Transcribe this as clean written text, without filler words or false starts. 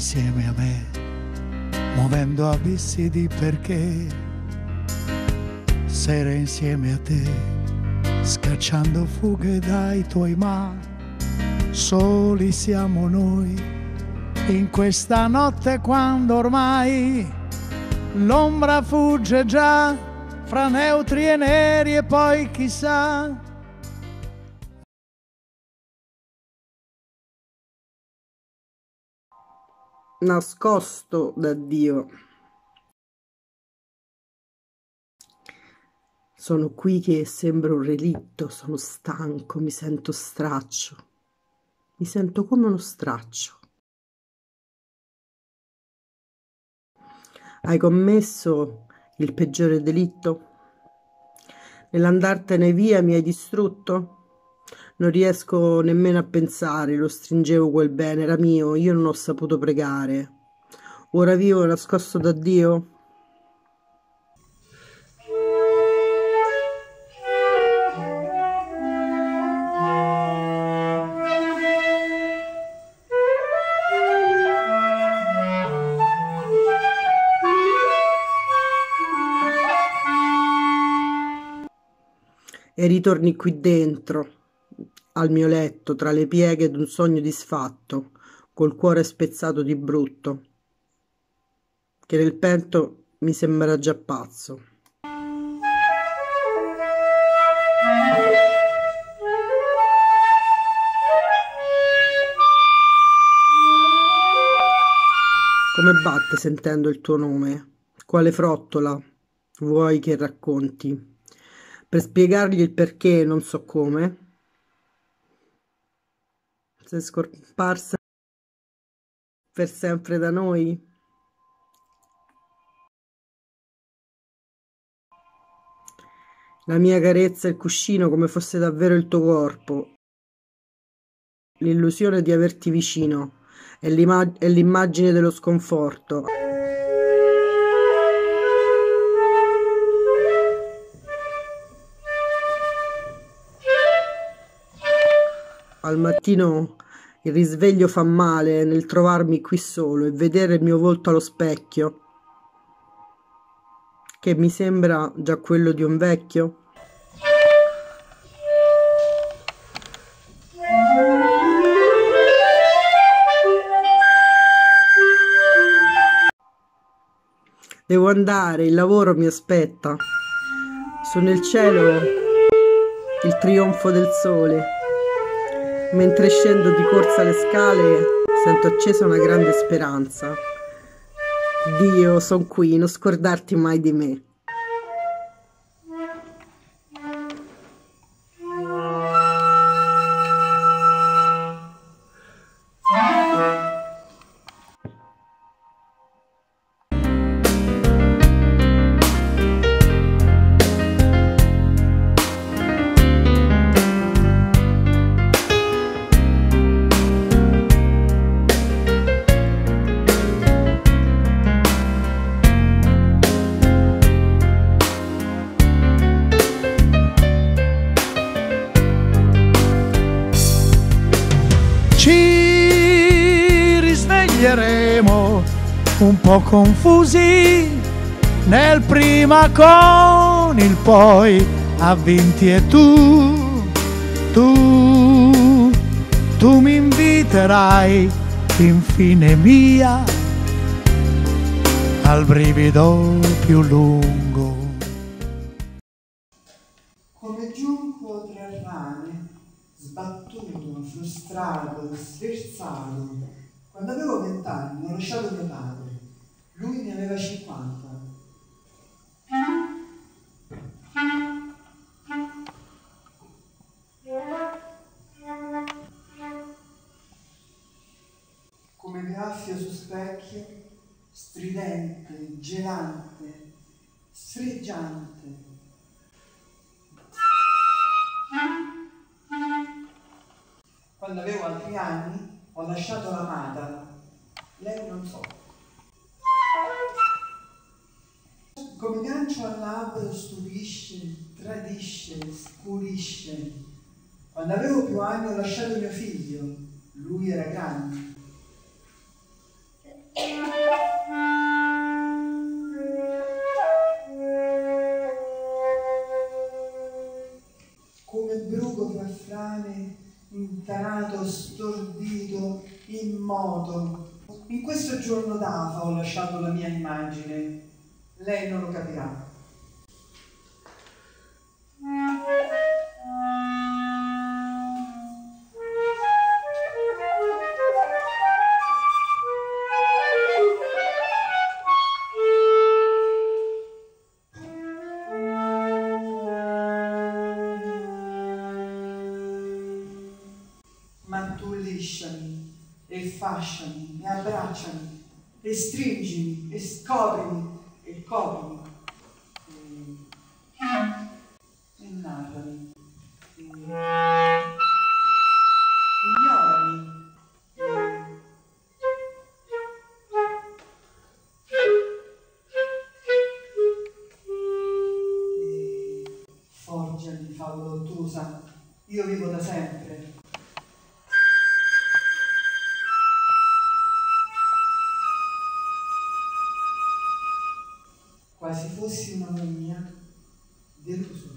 insieme a me, muovendo abissi di perché, sere insieme a te, scacciando fughe dai tuoi ma, soli siamo noi, in questa notte quando ormai l'ombra fugge già fra neutri e neri e poi chissà. Nascosto da Dio. Sono qui che sembro un relitto, sono stanco, mi sento straccio. Mi sento come uno straccio. Hai commesso il peggiore delitto? Nell'andartene via mi hai distrutto? Non riesco nemmeno a pensare, lo stringevo quel bene, era mio, io non ho saputo pregare. Ora vivo nascosto da Dio? E ritorni qui dentro, al mio letto, tra le pieghe d'un sogno disfatto, col cuore spezzato di brutto, che nel petto mi sembra già pazzo. Come batte sentendo il tuo nome? Quale frottola vuoi che racconti? Per spiegargli il perché non so come, sei scomparsa per sempre da noi. La mia carezza il cuscino come fosse davvero il tuo corpo, l'illusione di averti vicino è l'immagine dello sconforto. Al mattino il risveglio fa male nel trovarmi qui solo e vedere il mio volto allo specchio, che mi sembra già quello di un vecchio. Devo andare, il lavoro mi aspetta. Su nel cielo il trionfo del sole. Mentre scendo di corsa le scale sento accesa una grande speranza. Dio, son qui, non scordarti mai di me. Un po' confusi nel prima con il poi, avvinti e tu mi inviterai infine mia al brivido più lungo. Come giunco tra rane, sbattuto, frustrato, sversato. Quando avevo 20 anni ho lasciato mio padre. Lui ne aveva 50. Come graffia su specchio, stridente, gelante, sfregiante. Quando avevo altri anni ho lasciato l'amata. Lei non so. Come gancio al labbro stupisce, tradisce, scurisce. Quando avevo più anni ho lasciato mio figlio, lui era grande. Come bruco fra frane, intanato, stordito, immoto. In questo giorno d'afa ho lasciato la mia immagine, lei non lo capirà. Ma tu lisciami e fasciami e abbracciami e stringimi e scoprimi e coprimi e narrami e ignorami e forgiami, favola ottusa, io vivo da sempre. Quasi fossi una mia delusa.